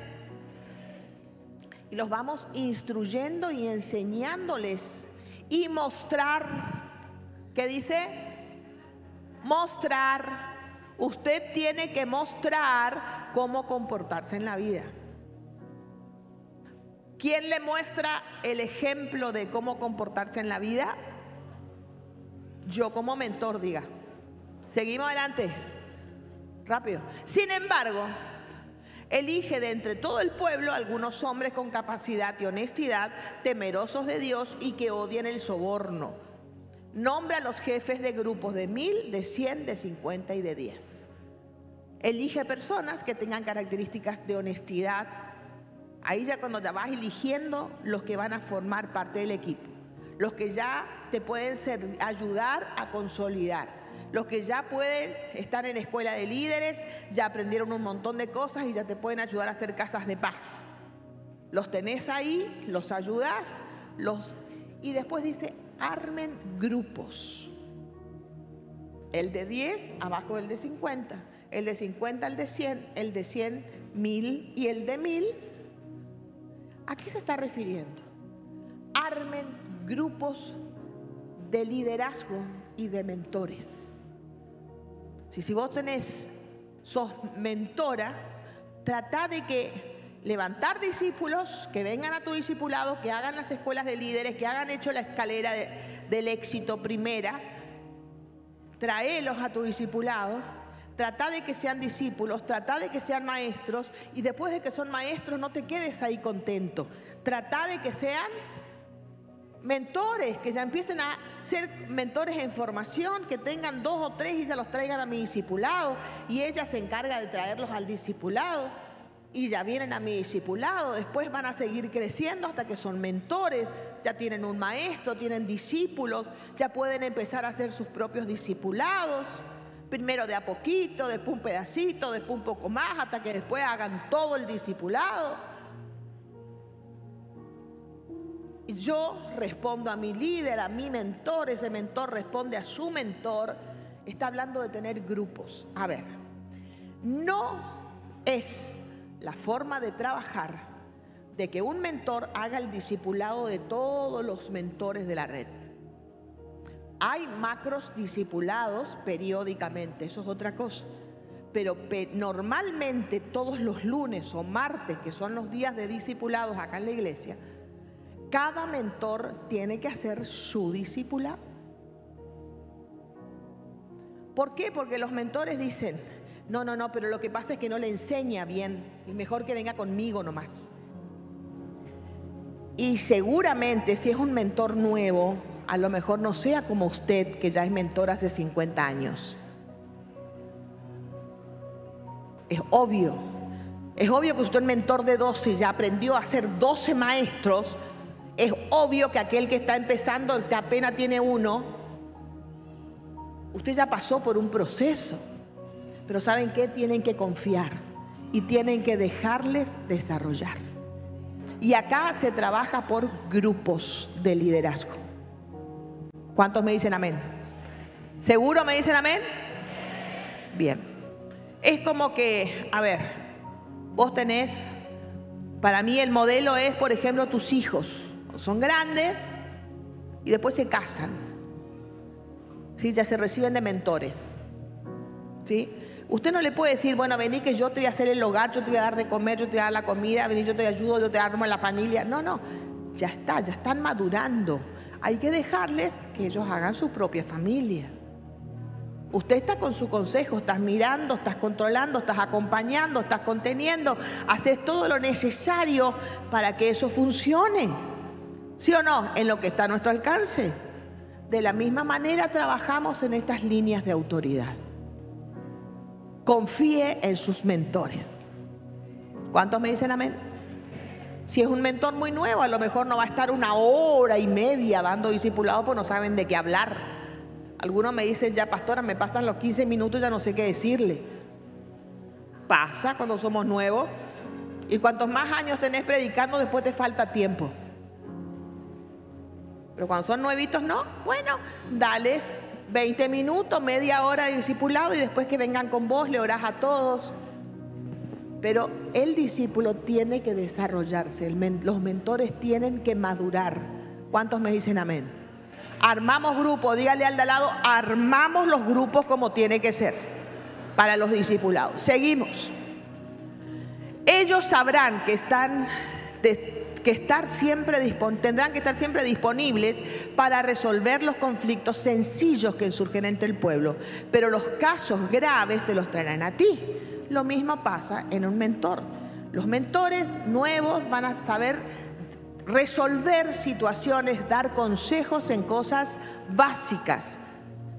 Y los vamos instruyendo y enseñándoles. Y mostrar. ¿Qué dice? Mostrar. Usted tiene que mostrar cómo comportarse en la vida. ¿Quién le muestra el ejemplo de cómo comportarse en la vida? Yo como mentor, diga. Seguimos adelante. Rápido. Sin embargo, elige de entre todo el pueblo algunos hombres con capacidad y honestidad, temerosos de Dios y que odien el soborno. Nombra a los jefes de grupos de mil, de cien, de cincuenta y de diez. Elige personas que tengan características de honestidad. Ahí ya cuando te vas eligiendo los que van a formar parte del equipo, los que ya te pueden ser, ayudar a consolidar. Los que ya pueden estar en escuela de líderes, ya aprendieron un montón de cosas y ya te pueden ayudar a hacer casas de paz. Los tenés ahí, los ayudás, los... y después dice, armen grupos. El de diez, abajo del de cincuenta, el de cincuenta, el de cien, el de cien, mil y el de mil. ¿A qué se está refiriendo? Armen grupos de liderazgo y de mentores. Si, si vos tenés, sos mentora, trata de que levantar discípulos, que vengan a tu discipulado, que hagan las escuelas de líderes, que hagan hecho la escalera de, del éxito primera, traelos a tu discipulado, trata de que sean discípulos, trata de que sean maestros y después de que son maestros no te quedes ahí contento, trata de que sean mentores, que ya empiecen a ser mentores en formación, que tengan dos o tres y ya los traigan a mi discipulado y ella se encarga de traerlos al discipulado y ya vienen a mi discipulado, después van a seguir creciendo hasta que son mentores, ya tienen un maestro, tienen discípulos, ya pueden empezar a hacer sus propios discipulados, primero de a poquito, después un pedacito, después un poco más, hasta que después hagan todo el discipulado. Yo respondo a mi líder, a mi mentor, ese mentor responde a su mentor. Está hablando de tener grupos. A ver, no es la forma de trabajar de que un mentor haga el discipulado de todos los mentores de la red. Hay macros discipulados periódicamente, eso es otra cosa. Pero normalmente todos los lunes o martes, que son los días de discipulados acá en la iglesia, cada mentor tiene que hacer su discipulado. ¿Por qué? Porque los mentores dicen, no, no, no, pero lo que pasa es que no le enseña bien, y mejor que venga conmigo nomás. Y seguramente si es un mentor nuevo, a lo mejor no sea como usted que ya es mentor hace cincuenta años. Es obvio. Es obvio que usted es mentor de doce y ya aprendió a ser doce maestros. Es obvio que aquel que está empezando, el que apenas tiene uno, usted ya pasó por un proceso. Pero ¿saben qué? Tienen que confiar y tienen que dejarles desarrollar. Y acá se trabaja por grupos de liderazgo. ¿Cuántos me dicen amén? ¿Seguro me dicen amén? Bien. Es como que, a ver, vos tenés, para mí el modelo es, por ejemplo, tus hijos. Son grandes y después se casan. ¿Sí? Ya se reciben de mentores. ¿Sí? Usted no le puede decir, bueno, vení que yo te voy a hacer el hogar, yo te voy a dar de comer, yo te voy a dar la comida, vení, yo te ayudo, yo te armo en la familia. No, no, ya está, ya están madurando. Hay que dejarles que ellos hagan su propia familia. Usted está con su consejo, estás mirando, estás controlando, estás acompañando, estás conteniendo, haces todo lo necesario para que eso funcione. ¿Sí o no? En lo que está a nuestro alcance. De la misma manera trabajamos en estas líneas de autoridad. Confíe en sus mentores. ¿Cuántos me dicen amén? Si es un mentor muy nuevo, a lo mejor no va a estar una hora y media dando discipulado porque no saben de qué hablar. Algunos me dicen, ya pastora, me pasan los quince minutos, ya no sé qué decirle. Pasa cuando somos nuevos. Y cuantos más años tenés predicando, después te falta tiempo. Pero cuando son nuevitos, no. Bueno, dales veinte minutos, media hora de discipulado y después que vengan con vos, le orás a todos. Pero el discípulo tiene que desarrollarse, el men- los mentores tienen que madurar. ¿Cuántos me dicen amén? Armamos grupos, dígale al de al lado, armamos los grupos como tiene que ser para los discipulados. Seguimos. Ellos sabrán que están... De- Que estar siempre, tendrán que estar siempre disponibles para resolver los conflictos sencillos que surgen entre el pueblo, pero los casos graves te los traerán a ti. Lo mismo pasa en un mentor. Los mentores nuevos van a saber resolver situaciones, dar consejos en cosas básicas,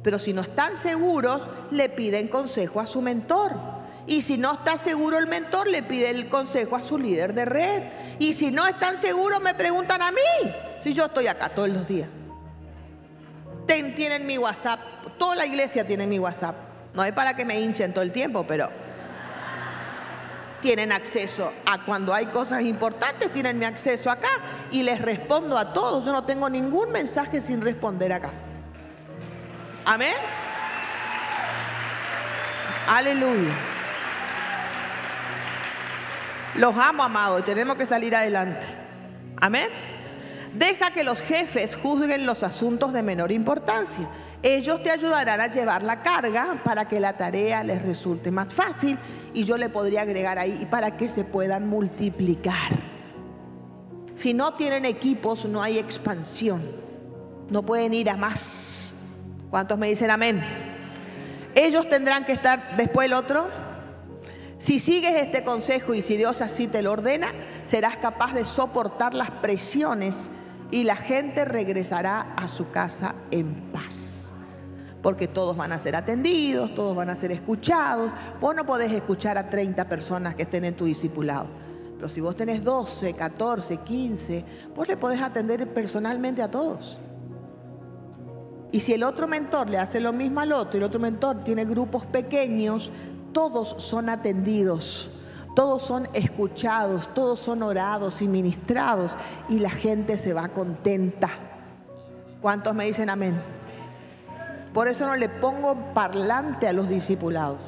pero si no están seguros, le piden consejo a su mentor. Y si no está seguro el mentor, le pide el consejo a su líder de red. Y si no están seguros, me preguntan a mí. Si yo estoy acá todos los días. Ten, tienen mi WhatsApp. Toda la iglesia tiene mi WhatsApp. No es para que me hinchen todo el tiempo, pero tienen acceso a cuando hay cosas importantes, tienen mi acceso acá. Y les respondo a todos. Yo no tengo ningún mensaje sin responder acá. Amén. Aleluya. Los amo, amados, y tenemos que salir adelante. Amén. Deja que los jefes juzguen los asuntos de menor importancia. Ellos te ayudarán a llevar la carga para que la tarea les resulte más fácil. Y yo le podría agregar ahí, para que se puedan multiplicar. Si no tienen equipos, no hay expansión. No pueden ir a más. ¿Cuántos me dicen amén? Ellos tendrán que estar, después el otro... Si sigues este consejo y si Dios así te lo ordena, serás capaz de soportar las presiones y la gente regresará a su casa en paz. Porque todos van a ser atendidos, todos van a ser escuchados. Vos no podés escuchar a treinta personas que estén en tu discipulado. Pero si vos tenés doce, catorce, quince, vos le podés atender personalmente a todos. Y si el otro mentor le hace lo mismo al otro y el otro mentor tiene grupos pequeños, todos son atendidos, todos son escuchados, todos son orados y ministrados y la gente se va contenta. ¿Cuántos me dicen amén? Por eso no le pongo parlante a los discipulados,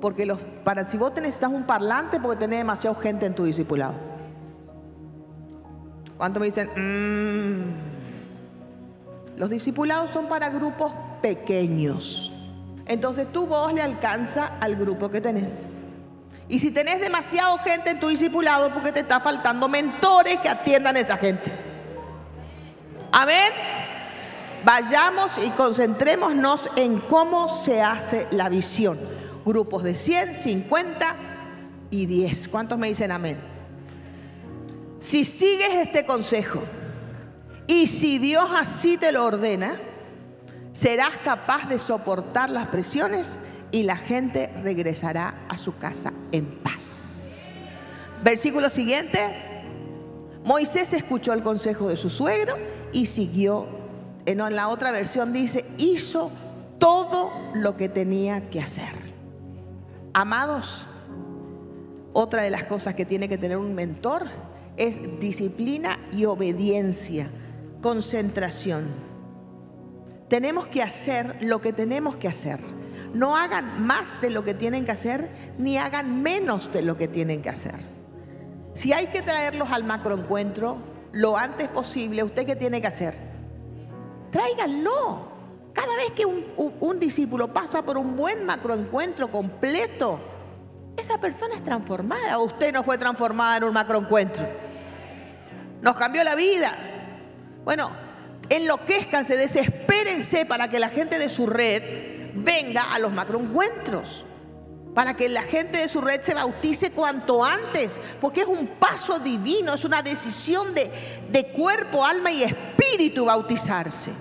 porque los, para, si vos necesitas un parlante porque tenés demasiada gente en tu discipulado. ¿Cuántos me dicen? Mm. Los discipulados son para grupos pequeños. Entonces tu voz le alcanza al grupo que tenés. Y si tenés demasiada gente en tu discipulado, porque te está faltando mentores que atiendan a esa gente. Amén. Vayamos y concentrémonos en cómo se hace la visión. Grupos de cien, cincuenta y diez. ¿Cuántos me dicen amén? Si sigues este consejo y si Dios así te lo ordena, serás capaz de soportar las presiones y la gente regresará a su casa en paz. Versículo siguiente. Moisés escuchó el consejo de su suegro y siguió. En la otra versión dice, hizo todo lo que tenía que hacer. Amados, otra de las cosas que tiene que tener un mentor es disciplina y obediencia, concentración. Tenemos que hacer lo que tenemos que hacer. No hagan más de lo que tienen que hacer, ni hagan menos de lo que tienen que hacer. Si hay que traerlos al macroencuentro lo antes posible, ¿usted qué tiene que hacer? Tráiganlo. Cada vez que un, un, un discípulo pasa por un buen macroencuentro completo, esa persona es transformada. Usted no fue transformada en un macroencuentro. Nos cambió la vida. Bueno, enloquézcanse, desespérense para que la gente de su red venga a los macroencuentros, para que la gente de su red se bautice cuanto antes, porque es un paso divino, es una decisión de, de cuerpo, alma y espíritu bautizarse.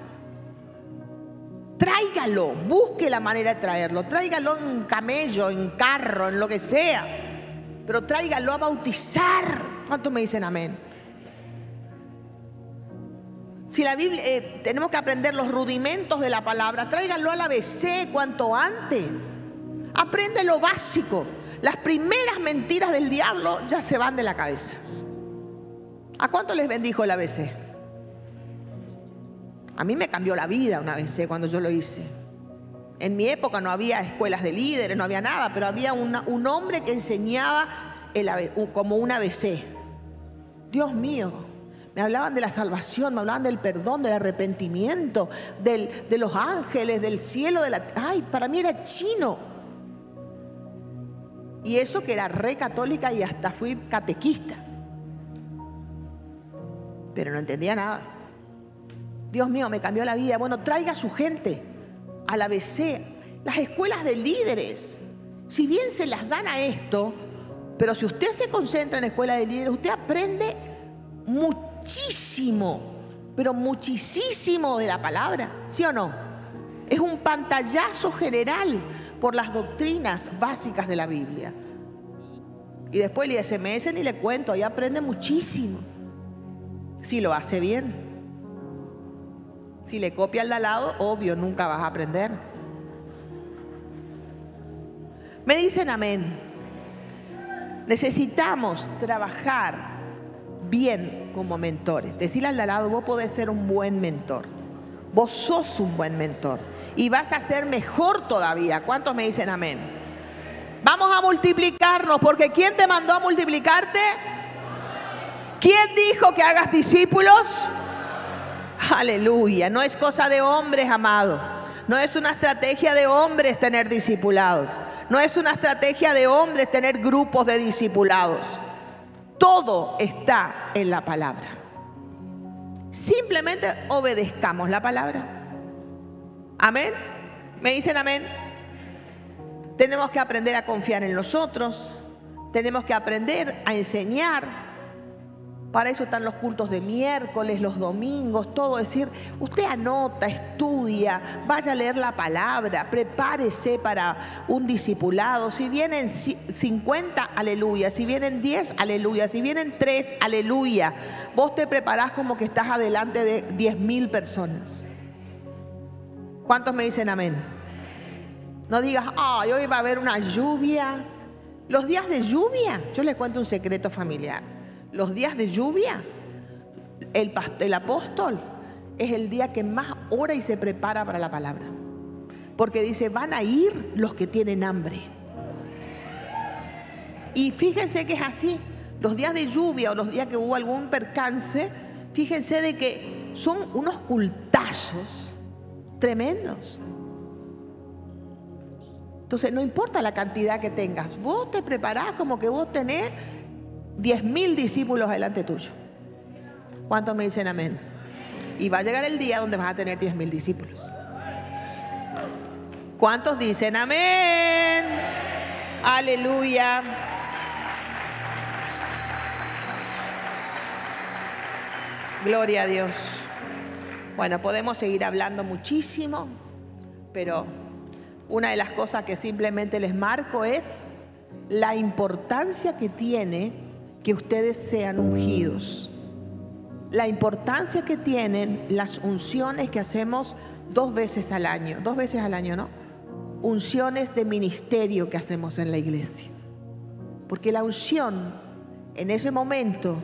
Tráigalo, busque la manera de traerlo, tráigalo en camello, en carro, en lo que sea, pero tráigalo a bautizar. ¿Cuántos me dicen amén? Si la Biblia, eh, tenemos que aprender los rudimentos de la palabra, tráigalo al A B C cuanto antes. Aprende lo básico. Las primeras mentiras del diablo ya se van de la cabeza. ¿A cuánto les bendijo el A B C? A mí me cambió la vida un A B C cuando yo lo hice. En mi época no había escuelas de líderes, no había nada, pero había una, un hombre que enseñaba el, como un A B C. Dios mío, me hablaban de la salvación, me hablaban del perdón, del arrepentimiento, del, de los ángeles, del cielo, de la... ¡Ay! Para mí era chino. Y eso que era re católica y hasta fui catequista. Pero no entendía nada. Dios mío, me cambió la vida. Bueno, traiga a su gente al A B C, las escuelas de líderes. Si bien se las dan a esto, pero si usted se concentra en escuelas de líderes, usted aprende muchísimo, pero muchísimo de la palabra, ¿sí o no? Es un pantallazo general por las doctrinas básicas de la Biblia. Y después el I S M S ni le cuento, ahí aprende muchísimo. Si lo hace bien. Si le copia al de al lado, obvio, nunca vas a aprender. Me dicen amén. Necesitamos trabajar bien como mentores. Decirle al de al lado, vos podés ser un buen mentor. Vos sos un buen mentor. Y vas a ser mejor todavía. ¿Cuántos me dicen amén? Vamos a multiplicarnos, porque ¿quién te mandó a multiplicarte? ¿Quién dijo que hagas discípulos? Aleluya, no es cosa de hombres, amado. No es una estrategia de hombres tener discipulados. No es una estrategia de hombres tener grupos de discipulados. Todo está en la palabra. Simplemente obedezcamos la palabra. Amén. ¿Me dicen amén? Tenemos que aprender a confiar en los otros. Tenemos que aprender a enseñar. Para eso están los cultos de miércoles, los domingos, todo. Es decir, usted anota, estudia, vaya a leer la palabra, prepárese para un discipulado. Si vienen cincuenta, aleluya. Si vienen diez, aleluya. Si vienen tres, aleluya. Vos te preparás como que estás adelante de diez mil personas. ¿Cuántos me dicen amén? No digas, ay, hoy va a haber una lluvia. Los días de lluvia, yo les cuento un secreto familiar. Los días de lluvia, el, el apóstol es el día que más ora y se prepara para la palabra. Porque dice, van a ir los que tienen hambre. Y fíjense que es así. Los días de lluvia o los días que hubo algún percance, fíjense de que son unos cultazos tremendos. Entonces, no importa la cantidad que tengas, vos te preparás como que vos tenés diez mil discípulos delante tuyo. ¿Cuántos me dicen amén? Y va a llegar el día donde vas a tener diez mil discípulos. ¿Cuántos dicen amén? Aleluya. Gloria a Dios. Bueno, podemos seguir hablando muchísimo, pero Una de las cosas que simplemente les marco es la importancia que tiene que ustedes sean ungidos. La importancia que tienen las unciones que hacemos dos veces al año. Dos veces al año, ¿no? Unciones de ministerio que hacemos en la iglesia. Porque la unción en ese momento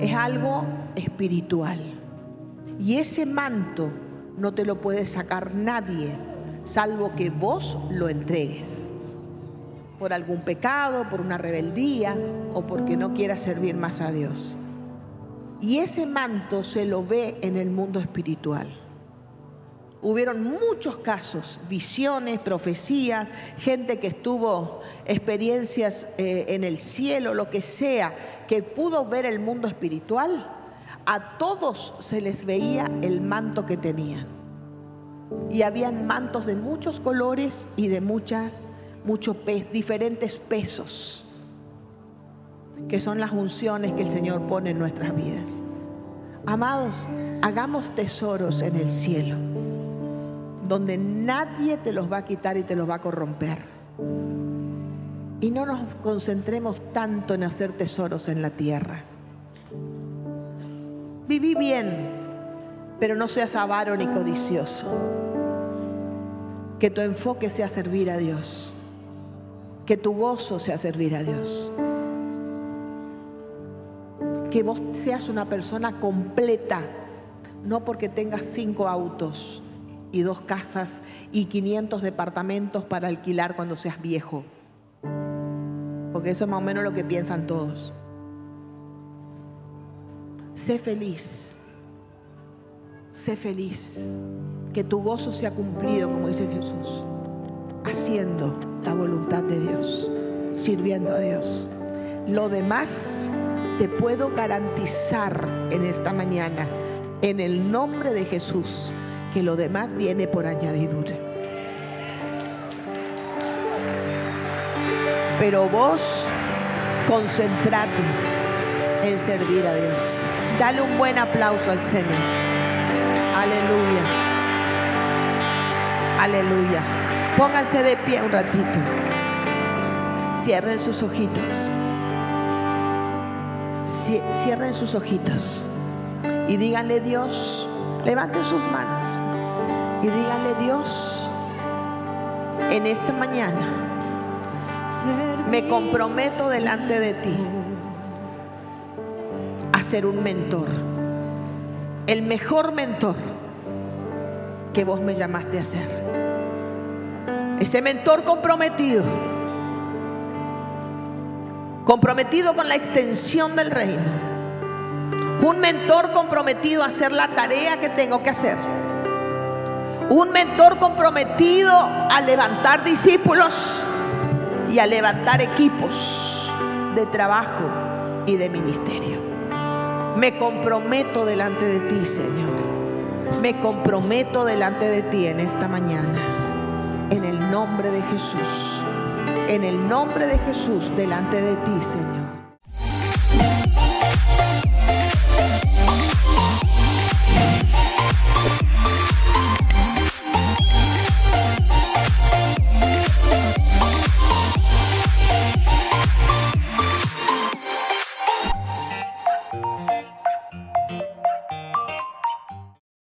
es algo espiritual. Y ese manto no te lo puede sacar nadie, salvo que vos lo entregues. Por algún pecado, por una rebeldía o porque no quieras servir más a Dios. Y ese manto se lo ve en el mundo espiritual. Hubieron muchos casos, visiones, profecías, gente que estuvo experiencias eh, en el cielo, lo que sea, que pudo ver el mundo espiritual. A todos se les veía el manto que tenían. Y habían mantos de muchos colores y de muchas, muchos pe- diferentes pesos, que son las unciones que el Señor pone en nuestras vidas. Amados, hagamos tesoros en el cielo, donde nadie te los va a quitar y te los va a corromper. Y no nos concentremos tanto en hacer tesoros en la tierra. Viví bien, pero no seas avaro ni codicioso. Que tu enfoque sea servir a Dios. Que tu gozo sea servir a Dios. Que vos seas una persona completa, no porque tengas cinco autos y dos casas y quinientos departamentos para alquilar cuando seas viejo. Porque eso es más o menos lo que piensan todos. Sé feliz, sé feliz, que tu gozo sea cumplido, como dice Jesús, haciendo la voluntad de Dios, sirviendo a Dios. Lo demás te puedo garantizar en esta mañana, en el nombre de Jesús, que lo demás viene por añadidura. Pero vos concentrate en servir a Dios. Dale un buen aplauso al Señor. Aleluya. Aleluya. Pónganse de pie un ratito. Cierren sus ojitos. Cierren sus ojitos y díganle: Dios, levanten sus manos y díganle: Dios, en esta mañana me comprometo delante de ti a ser un mentor, el mejor mentor que vos me llamaste a ser, ese mentor comprometido, comprometido con la extensión del reino. Un mentor comprometido a hacer la tarea que tengo que hacer. Un mentor comprometido a levantar discípulos y a levantar equipos de trabajo y de ministerio. Me comprometo delante de ti, Señor. Me comprometo delante de ti en esta mañana. En el nombre de Jesús. En el nombre de Jesús delante de ti, Señor.